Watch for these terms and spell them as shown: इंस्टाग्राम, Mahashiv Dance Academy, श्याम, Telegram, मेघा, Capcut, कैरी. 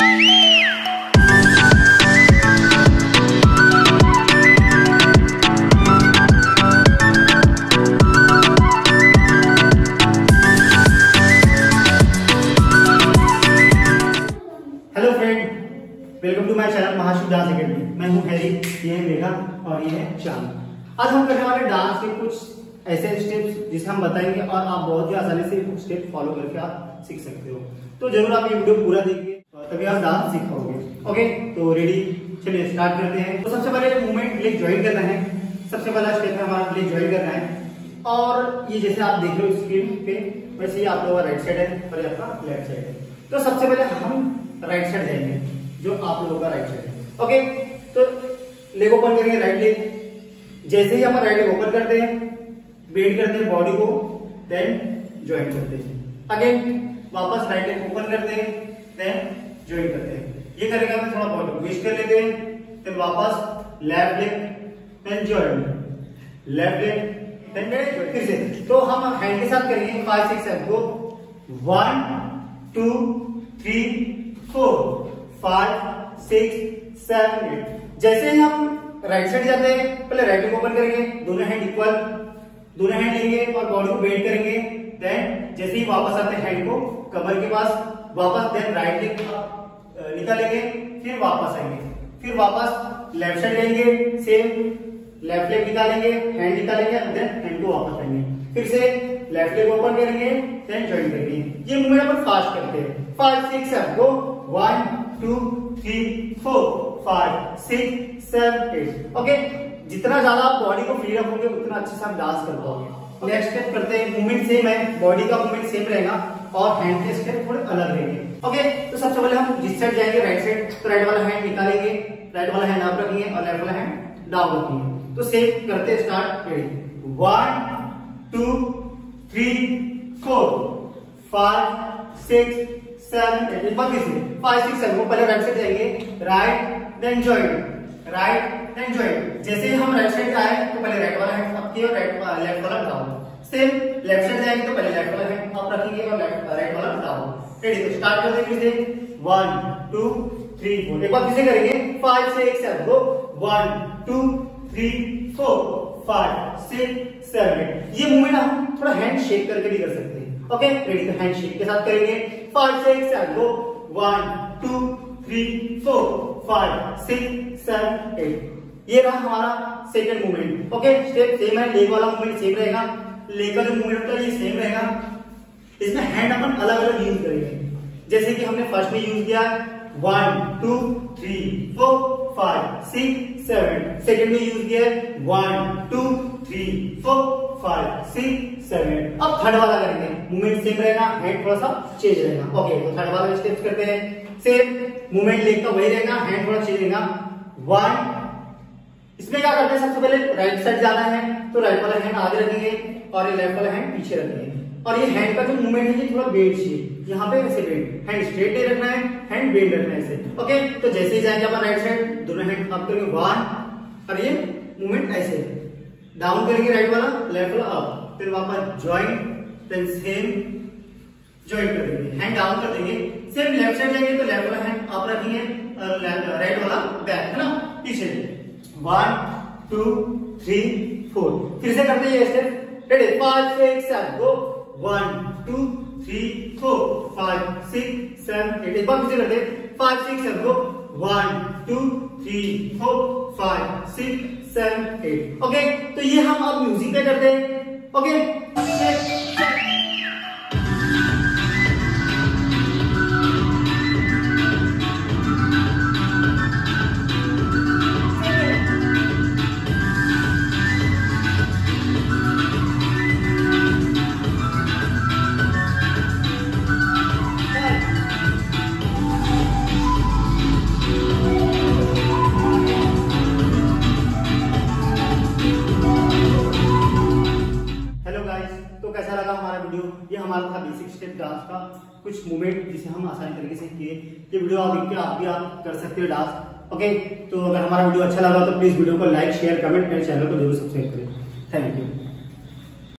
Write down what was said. Welcome to my channel Mahashiv dance academy. मैं हूं कैरी, ये है मेघा और ये है श्याम। आज हम करने वाले डांस के कुछ ऐसे स्टेप्स जिसे हम बताएंगे और आप बहुत ही आसानी से स्टेप फॉलो करके आप सीख सकते हो। तो जरूर आप ये वीडियो पूरा देखिए, तभी आप डांस सीख पाओगे। ओके, तो रेडी, चलिए स्टार्ट करते हैं। तो सबसे पहले मूवमेंट लेग ज्वाइन करना है। सबसे पहला स्टेप है हमारा लेग ज्वाइन करना है, और ये जैसे आप देख रहे हो स्क्रीन पे वैसे ही आप लोगों का राइट साइड है और आपका लेफ्ट साइड है। तो सबसे पहले हम राइट साइड जाएंगे, जो आप लोगों का राइट साइड है। ओके, तो लेग ओपन करेंगे, राइट लेग। जैसे ही हम राइट लेग ओपन करते हैं, बेंड करते हैं बॉडी को, देन ज्वाइन करते हैं। अगेन वापस राइट लेग ओपन करते हैं, देन ज्वाइन करते हैं। ये करेगा तो थोड़ा बॉडी विश कर लेते हैं, फिर वापस left leg, then join, left leg, then join. फिर से तो हम हैंड के साथ करेंगे 5 6 7 गो, 1 2 3 4 5 6 7 8। जैसे ही हम राइट साइड जाते हैं, पहले राइट लेग ओपन करेंगे, दोनों हैंड इक्वल, दोनों हैंड लेंगे और बॉडी को बेंड करेंगे। देन जैसे ही वापस आते हैं, हैंड को कमर के पास वापस, देन राइट लेग निकालेंगे, फिर वापस आएंगे, फिर वापस लेफ्ट साइड जाएंगे, सेम लेफ्ट लेग निकालेंगे, हैंड निकालेंगे, देन हैंड को वापस आएंगे, फिर से लेफ्ट लेग ओपन करेंगे, देन ज्वाइन करेंगे। ये मूवमेंट अपन फास्ट करते हैं, 5 6 7 गो, 1 2 3 4 5 6 7 8। ओके, जितना ज्यादा आप बॉडी को फ्री रखोगे उतना अच्छे से आप डांस कर पाओगे। नेक्स्ट स्टेप करते हैं, मूवमेंट सेम है, बॉडी का मूवमेंट सेम रहेगा और हैंड के स्टेप थोड़े अलग रहेंगे। ओके, तो सबसे पहले हम जिस साइड जाएंगे राइट साइड, तो राइट वाला हैंड निकालेंगे, राइट वाला हैंड अप रखेंगे और लेफ्ट वाला हैंड डाउन रखेंगे। तो सेम करते स्टार्ट करेंगे, 1 2 3 4 5 6 7 8। एक बार फिर से 5 6 7 को, पहले राइट साइड जाएंगे, right then join, right then join. जैसे ही हम राइट साइड आए तो पहले राइट वाला हैंड अप किया और लेफ्ट वाला डाउन। सेम लेफ्ट साइड जाएंगे तो पहले लेफ्ट वाला हैंड अप रखेंगे और राइट वाला डाउन। रेडी, तो स्टार्ट करते हैं फिर से, 1 2 3 4। एक बार फिर से करेंगे, 5 6 7 गो, 1 2 3 4 5 6 7 8। ये मूवमेंट हम थोड़ा हैंड शेक करके भी कर सकते हैं। ओके, रेडी, तो हैंड शेक के साथ करेंगे, 5 6 7 गो, 1 2 3 4 5 6 7 8। ये रहा हमारा second movement. Okay, step same है, लेग वाला मूवमेंट सेम रहेगा, लेग वाला मूवमेंट का ये सेम रहेगा। इसमें हैंड अपन अलग अलग यूज करेंगे, जैसे कि हमने फर्स्ट में यूज किया 1 2 3 4 5 6 7। सेकेंड में यूज किया 1 2 3 4 5 6 7। अब थर्ड वाला करेंगे, मूवमेंट सेम रहेगा, हैंड थोड़ा सा चेंज रहेगा। ओके, तो थर्ड वाला स्टेप्स करते हैं, सेम मूवमेंट लेग का वही रहेगा, हैंड थोड़ा चेंज रहेगा। 1, इसमें क्या करते हैं, सबसे पहले राइट साइड जाना है तो राइट वाला हैंड आगे रखेंगे और ये लेफ्ट वाला हैंड पीछे रखेंगे, और ये हैंड का जो मूवमेंट है ये थोड़ा बेंड चाहिए, यहाँ पे ऐसे बेंड, हैंड स्ट्रेट नहीं रखना है, हैंड बेंड रखना है ऐसे। ओके, तो जैसे ही जाएंगे अपन राइट साइड, दोनों हैंड अप करेंगे, 1, और ये मूवमेंट ऐसे डाउन करेंगे, राइट वाला, लेफ्ट वाला अप, फिर वापस ज्वाइन, देन सेम ज्वाइन कर देंगे, हैंड डाउन कर देंगे। सेम लेफ्ट साइड जाएंगे तो लेफ्ट वाला हैंड अप रखेंगे और राइट वाला बैक, है ना, पीछे। 1 2 3 4। फिर से करते हैं ये स्टेप, रेडी, 5 6 7 गो, 1 2 3 4 5 6 7 8। एक बार फिर से करते हैं, 5 6 7 गो, 1 2 3 4 5 6 7 8। ओके, तो ये हम अब म्यूजिक पे करते हैं। ओके, ये हमारा था बेसिक स्टेप डांस का, कुछ मूवमेंट जिसे हम आसानी तरीके से किए। ये वीडियो आप देख के आप भी आप कर सकते हो डांस। ओके, तो अगर हमारा वीडियो अच्छा लगा तो प्लीज वीडियो को like, share, comment and channel को जरूर सब्सक्राइब करें। Thank you.